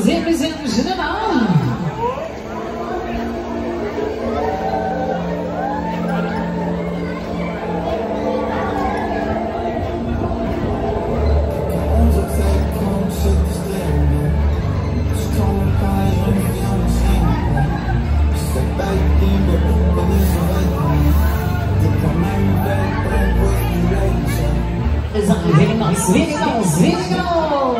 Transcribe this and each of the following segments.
Girls representing General. Vem nós, come on, ready?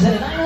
General